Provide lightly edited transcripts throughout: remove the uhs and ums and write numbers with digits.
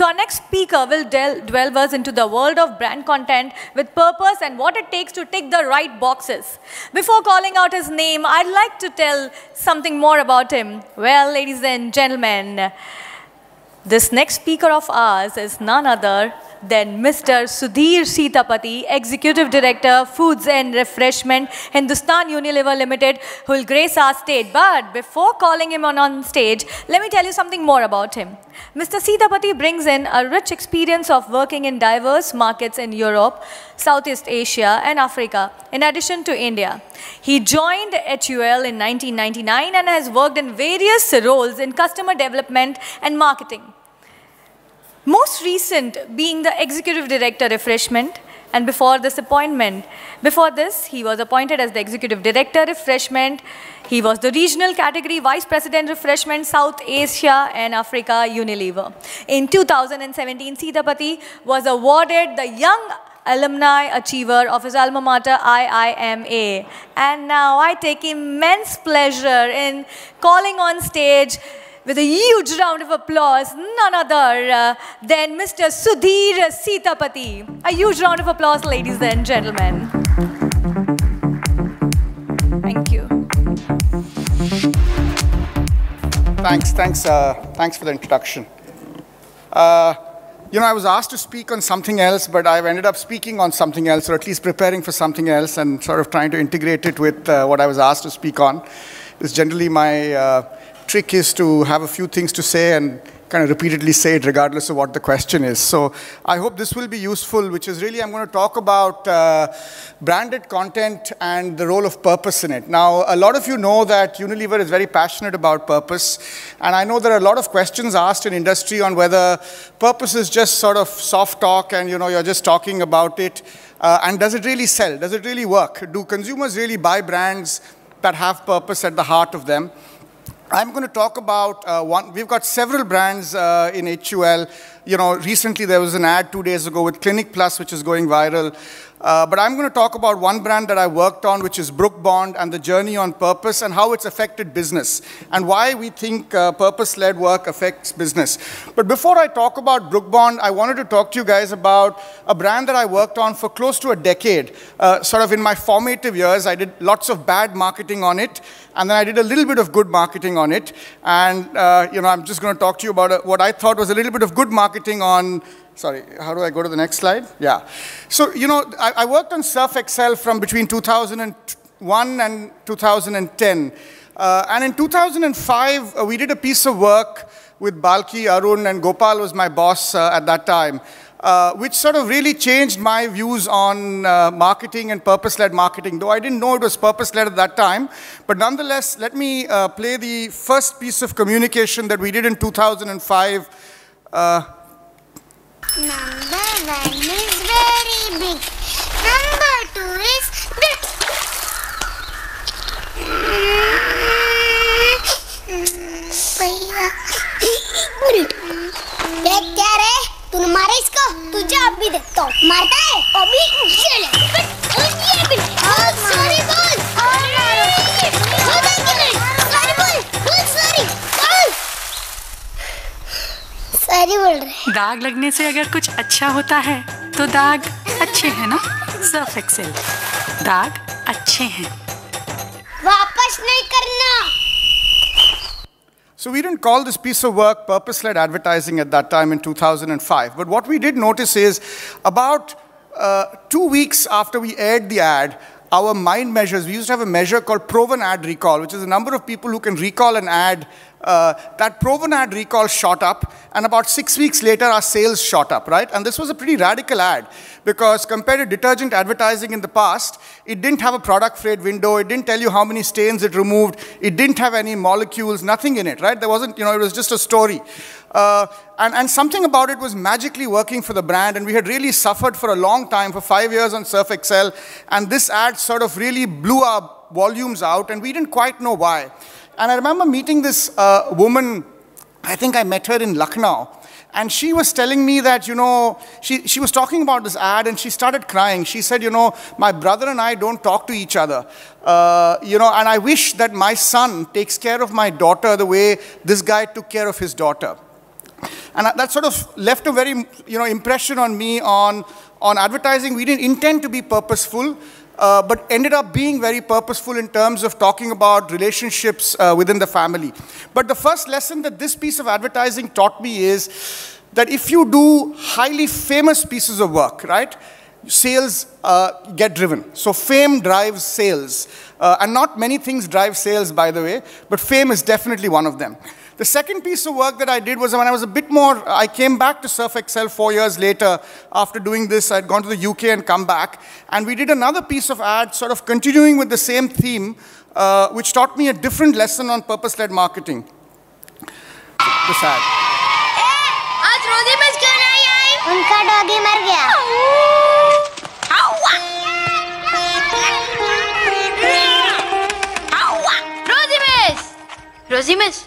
So our next speaker will delve us into the world of brand content with purpose and what it takes to tick the right boxes. Before calling out his name, I'd like to tell something more about him. Well, ladies and gentlemen, this next speaker of ours is none other than Mr. Sudhir Sitapati, Executive Director, Foods and Refreshment, Hindustan Unilever Limited, who will grace our stage. But before calling him on stage, let me tell you something more about him. Mr. Sitapati brings in a rich experience of working in diverse markets in Europe, Southeast Asia and Africa, in addition to India. He joined HUL in 1999 and has worked in various roles in customer development and marketing. Most recent being the Executive Director Refreshment, and before this he was appointed as the Executive Director Refreshment. He was the Regional Category Vice President Refreshment South Asia and Africa Unilever. In 2017, Sitapati was awarded the Young Alumni Achiever of his alma mater IIMA. And now I take immense pleasure in calling on stage with a huge round of applause, none other than Mr. Sudhir Sitapati. A huge round of applause, ladies and gentlemen. Thank you. Thanks for the introduction. You know, I was asked to speak on something else, but I've ended up speaking on something else, or at least preparing for something else and sort of trying to integrate it with what I was asked to speak on. It's generally my trick is to have a few things to say and kind of repeatedly say it regardless of what the question is. So I hope this will be useful, which is really I'm going to talk about branded content and the role of purpose in it. Now, a lot of you know that Unilever is very passionate about purpose, and I know there are a lot of questions asked in industry on whether purpose is just sort of soft talk and, you know, you're just talking about it, and does it really sell? Does it really work? Do consumers really buy brands that have purpose at the heart of them? I'm going to talk about we've got several brands in HUL. You know, recently there was an ad 2 days ago with Clinic Plus, which is going viral. But I'm going to talk about one brand that I worked on, which is Brooke Bond, and the journey on purpose and how it's affected business and why we think purpose-led work affects business. But before I talk about Brooke Bond, I wanted to talk to you guys about a brand that I worked on for close to a decade. Sort of in my formative years, I did lots of bad marketing on it, and then I did a little bit of good marketing on it. And you know, I'm just going to talk to you about what I thought was a little bit of good marketing on. Sorry, how do I go to the next slide? Yeah. So, you know, I worked on Surf Excel from between 2001 and 2010. And in 2005, we did a piece of work with Balki, Arun, and Gopal was my boss at that time, which sort of really changed my views on marketing and purpose-led marketing, though I didn't know it was purpose-led at that time. But nonetheless, let me play the first piece of communication that we did in 2005. Number 1 is very big. Number 2 is big. देख क्या रे? तूने मारा इसको? तुझे अब भी देखता हूँ. मारता है? अभी ये ले. ये भी. Sorry बोल. Sorry बोल. बोल sorry. बोल. सॉरी बोल रहे हैं. दाग लगने से अगर कुछ अच्छा होता है तो दाग अच्छे हैं ना. सर्फ एक्सेल दाग अच्छे हैं. वापस नहीं करना. So we didn't call this piece of work purpose-led advertising at that time in 2005. But what we did notice is about 2 weeks after we aired the ad, our mind measures, we used to have a measure called proven ad recall, which is the number of people who can recall an ad. That proven ad recall shot up, and about 6 weeks later, our sales shot up, right? And this was a pretty radical ad, because compared to detergent advertising in the past, it didn't have a product fade window, it didn't tell you how many stains it removed, it didn't have any molecules, nothing in it, right? There wasn't, you know, it was just a story. And something about it was magically working for the brand, and we had really suffered for a long time, for 5 years on Surf Excel, and this ad sort of really blew our volumes out, and we didn't quite know why. And I remember meeting this woman, I think I met her in Lucknow, and she was telling me that, you know, she was talking about this ad and she started crying. She said, you know, my brother and I don't talk to each other, you know, and I wish that my son takes care of my daughter the way this guy took care of his daughter. And that sort of left a very, impression on me on advertising. We didn't intend to be purposeful, but ended up being very purposeful in terms of talking about relationships within the family. But the first lesson that this piece of advertising taught me is that if you do highly famous pieces of work, right, sales get driven. So fame drives sales. And not many things drive sales, by the way, but fame is definitely one of them. The second piece of work that I did was when I was a bit more, I came back to Surf Excel 4 years later. After doing this, I'd gone to the UK and come back. And we did another piece of ad, sort of continuing with the same theme, which taught me a different lesson on purpose-led marketing. This ad. Unka doggy mar gaya. Rosie miss,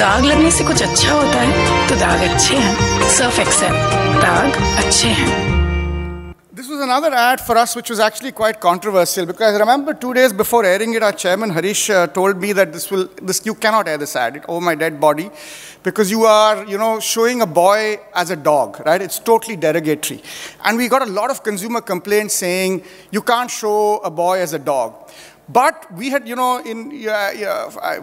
दाग लगने से कुछ अच्छा होता है तो दाग अच्छे हैं. Surf Excel, दाग अच्छे हैं. This was another ad for us which was actually quite controversial because I remember 2 days before airing it, our chairman Harish told me that you cannot air this ad, over my dead body, because you are, showing a boy as a dog, right? It's totally derogatory. And we got a lot of consumer complaints saying you can't show a boy as a dog. But we had,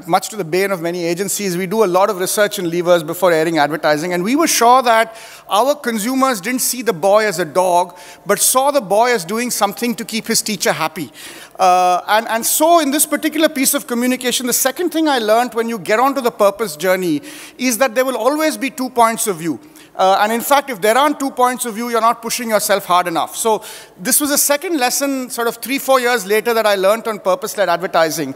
much to the bane of many agencies, we do a lot of research in levers before airing advertising, and we were sure that our consumers didn't see the boy as a dog, but saw the boy as doing something to keep his teacher happy. And so in this particular piece of communication, the second thing I learned when you get onto the purpose journey is that there will always be 2 points of view. And in fact, if there aren't 2 points of view, you're not pushing yourself hard enough. So this was a second lesson sort of 3-4 years later that I learned on purpose-led advertising.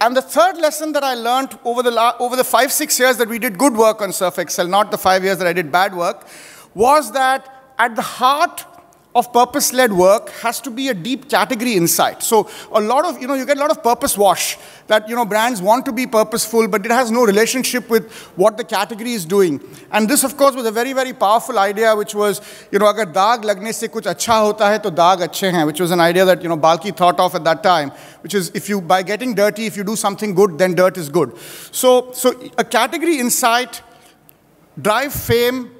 And the third lesson that I learned over the 5-6 years that we did good work on Surf Excel, not the 5 years that I did bad work, was that at the heart of purpose-led work has to be a deep category insight. So a lot of, you get a lot of purpose wash that, brands want to be purposeful, but it has no relationship with what the category is doing. And this, of course, was a very, very powerful idea, which was, agar daag lagne se kuch acha hota hai, to daag achhe hain, which was an idea that, Balki thought of at that time, which is by getting dirty, if you do something good, then dirt is good. So a category insight, drive fame,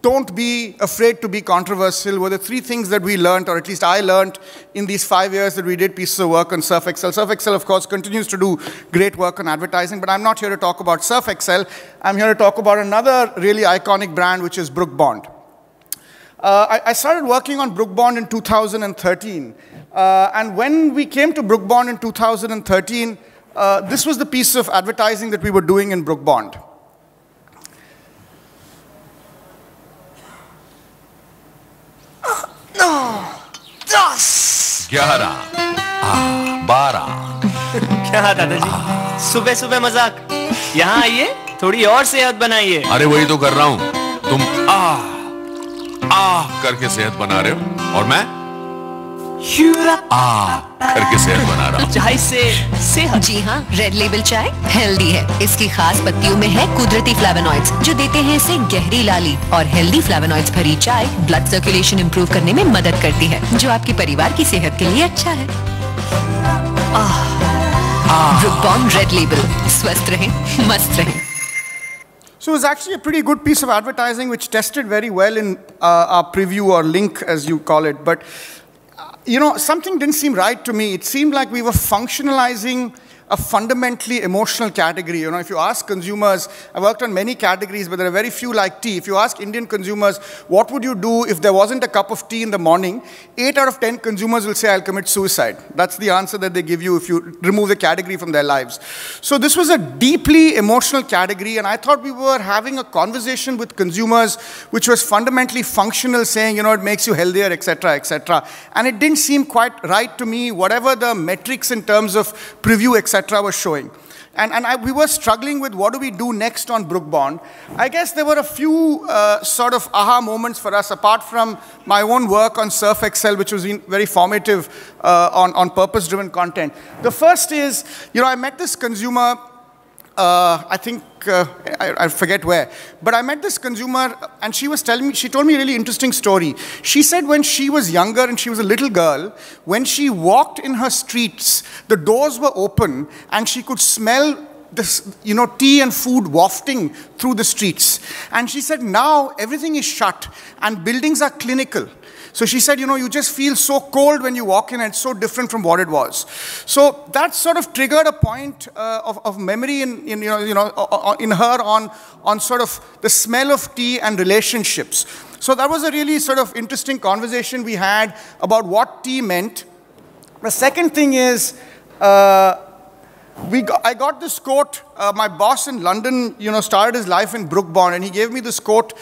don't be afraid to be controversial were the 3 things that we learned, or at least I learned, in these 5 years that we did pieces of work on Surf Excel. Surf Excel, of course, continues to do great work on advertising, but I'm not here to talk about Surf Excel. I'm here to talk about another really iconic brand, which is Brooke Bond. I started working on Brooke Bond in 2013. And when we came to Brooke Bond in 2013, this was the piece of advertising that we were doing in Brooke Bond. No, 10, 11, 12. क्या दादाजी, सुबह सुबह मजाक. यहाँ आइए, थोड़ी और सेहत बनाइए. अरे वही तो कर रहा हूँ. तुम आ करके सेहत बना रहे हो और मैं आ करके सेहत बना रहा हूँ. चाय से सेहत. जी हाँ, रेड लेबल चाय हेल्दी है. इसकी खास पत्तियों में है कुदरती फ्लेवोनॉइड्स जो देते हैं इसे गहरी लाली, और हेल्दी फ्लेवोनॉइड्स भरी चाय ब्लड सर्कुलेशन इंप्रूव करने में मदद करती है, जो आपके परिवार की सेहत के लिए अच्छा है. ब्रुक बॉन्ड रेड लेबल, स्वस्थ रहे, मस्त रहे. So it was actually a pretty good piece of advertising which tested very well in our preview or link as you call it, but something didn't seem right to me. It seemed like we were functionalizing a fundamentally emotional category. You know, if you ask consumers, I worked on many categories, but there are very few like tea. If you ask Indian consumers, what would you do if there wasn't a cup of tea in the morning, 8 out of 10 consumers will say, I'll commit suicide. That's the answer that they give you if you remove the category from their lives. So this was a deeply emotional category, and I thought we were having a conversation with consumers which was fundamentally functional, saying, you know, it makes you healthier, etc., etc. And it didn't seem quite right to me, whatever the metrics in terms of preview, etc., was showing. And we were struggling with what do we do next on Brooke Bond. I guess there were a few sort of aha moments for us, apart from my own work on Surf Excel, which was very formative on purpose-driven content. The first is, you know, I met this consumer, I forget where, but I met this consumer and she was telling me, she told me a really interesting story. She said when she was younger and she was a little girl, when she walked in her streets, the doors were open and she could smell this, you know, tea and food wafting through the streets. And she said now everything is shut and buildings are clinical. So she said, you know, you just feel so cold when you walk in, and it's so different from what it was. So that sort of triggered a point of memory in her on sort of the smell of tea and relationships. So that was a really sort of interesting conversation we had about what tea meant. The second thing is, I got this quote, my boss in London, you know, started his life in Brooke Bond, and he gave me this quote,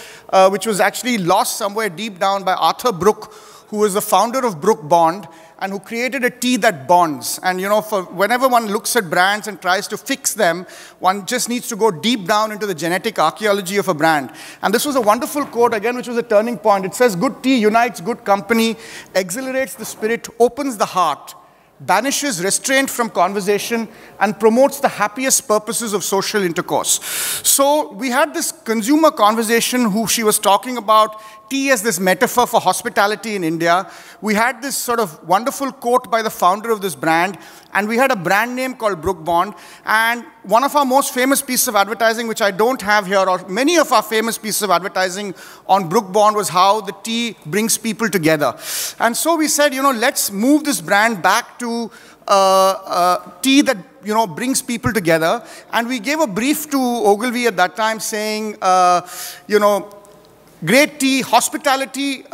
which was actually lost somewhere deep down by Arthur Brooke, who was the founder of Brooke Bond, and who created a tea that bonds. And you know, for whenever one looks at brands and tries to fix them, one just needs to go deep down into the genetic archaeology of a brand. And this was a wonderful quote, again, which was a turning point. It says, good tea unites good company, exhilarates the spirit, opens the heart, banishes restraint from conversation, and promotes the happiest purposes of social intercourse. So we had this consumer conversation who she was talking about tea as this metaphor for hospitality in India. We had this sort of wonderful quote by the founder of this brand, and we had a brand name called Brooke Bond. And one of our most famous pieces of advertising, which I don't have here, or many of our famous pieces of advertising on Brooke Bond, was how the tea brings people together. And so we said, you know, let's move this brand back to tea that, you know, brings people together. And we gave a brief to Ogilvy at that time saying, you know, great tea, hospitality,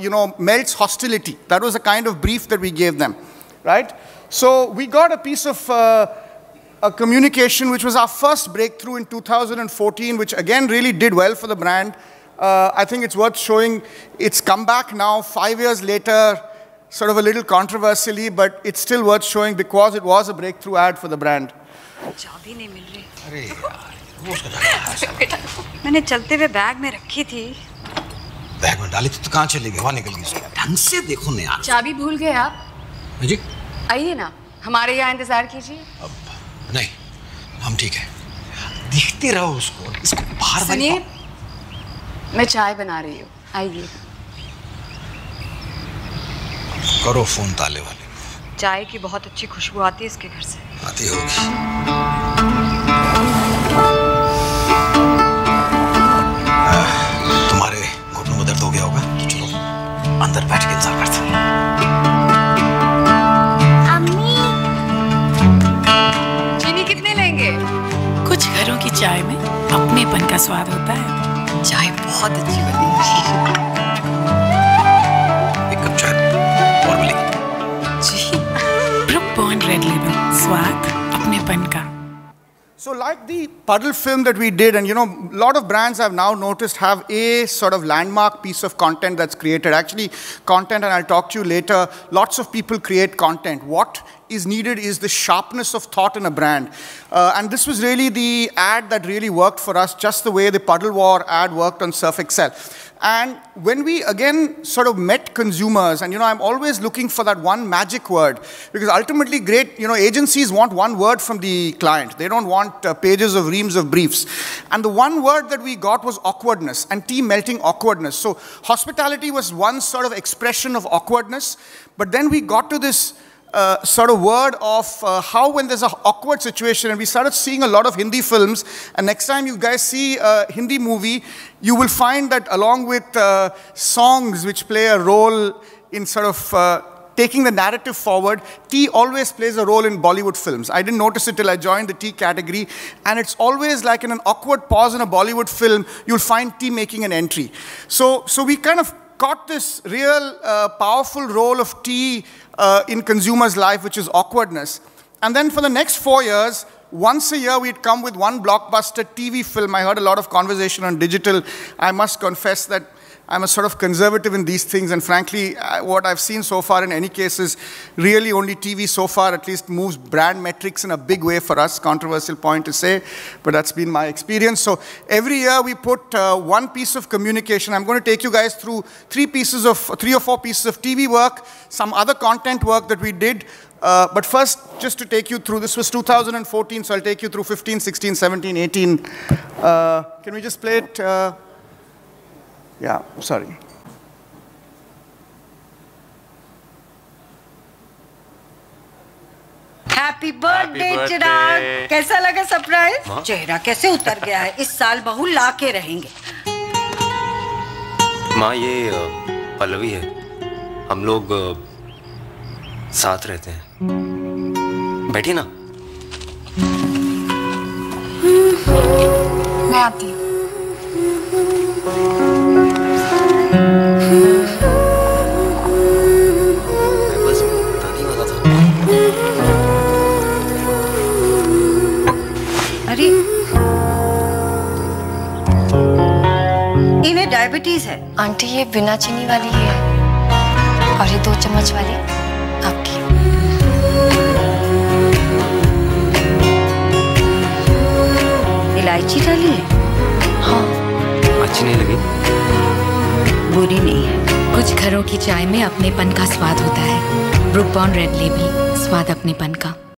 you know, melts hostility. That was the kind of brief that we gave them, right? So we got a piece of a communication, which was our first breakthrough in 2014, which again really did well for the brand. I think it's worth showing. It's come back now 5 years later, sort of a little controversially, but it's still worth showing because it was a breakthrough ad for the brand. मैंने चलते हुए bag में रखी थी। Bag में डाली थी तो कहाँ चली गई? वहाँ निकल गई। ढंग से देखो ना यार। चाबी भूल गए आप? जी। आइए ना, हमारे यहाँ इंतजार कीजिए। अब नहीं, हम ठीक है। देखते रहो उसको, इसको बाहर वाली। सुनिए, मैं चाय बना रही हूँ, आइए। करो फोन ताले वाले। चाय की बहुत अच्छी खुशबू आती है इसके घर से। आती होगी। हो गया होगा तो चलो अंदर बैठ के इंतजार करते हैं। अम्मी चीनी कितने लेंगे? कुछ घरों की चाय में अपनेपन का स्वाद होता है। चाय बहुत अच्छी बनी है। एक कप चाय और मिलेगी। जी ब्रुक बॉन्ड रेड लेबल, स्वाद अपनेपन का। So like the puddle film that we did, and you know, a lot of brands I've now noticed have a sort of landmark piece of content that's created. Actually, content, and I'll talk to you later, lots of people create content. What is needed is the sharpness of thought in a brand. And this was really the ad that really worked for us, just the way the Puddle War ad worked on Surf Excel. And when we again sort of met consumers, and you know, I'm always looking for that one magic word, because ultimately great, you know, agencies want one word from the client. They don't want pages of reams of briefs. And the one word that we got was awkwardness, and tea melting awkwardness. So hospitality was one sort of expression of awkwardness, but then we got to this sort of word of how when there's an awkward situation, and we started seeing a lot of Hindi films, and next time you guys see a Hindi movie, you will find that along with songs which play a role in sort of taking the narrative forward. Tea always plays a role in Bollywood films. I didn't notice it till I joined the tea category. And it's always like in an awkward pause in a Bollywood film, you'll find tea making an entry. So we kind of got this real powerful role of tea in consumers' life, which is awkwardness. And then for the next 4 years, once a year, we'd come with one blockbuster TV film. I heard a lot of conversation on digital. I must confess that I'm a sort of conservative in these things, and frankly, what I've seen so far in any case is really only TV so far at least moves brand metrics in a big way for us, controversial point to say, but that's been my experience. So every year we put one piece of communication. I'm going to take you guys through three or four pieces of TV work, some other content work that we did. But first, just to take you through, this was 2014, so I'll take you through 15, 16, 17, 18. Can we just play it? Yeah, sorry. Happy birthday, चिराग. कैसा लगा surprise? हाँ? चेहरा कैसे उतर गया है. इस साल बहू ला के रहेंगे. माँ, ये पल्लवी है. हम लोग साथ रहते हैं. बैठिए ना. मैं आती हूँ. अरे, इन्हें डायबिटीज है. आंटी, ये बिना चीनी वाली है और ये 2 चम्मच वाली आपकी. इलायची डाली है. हाँ, अच्छी नहीं लगी? बुरी नहीं है. कुछ घरों की चाय में अपनेपन का स्वाद होता है. ब्रूक बॉन्ड रेड लेबल, स्वाद अपनेपन का.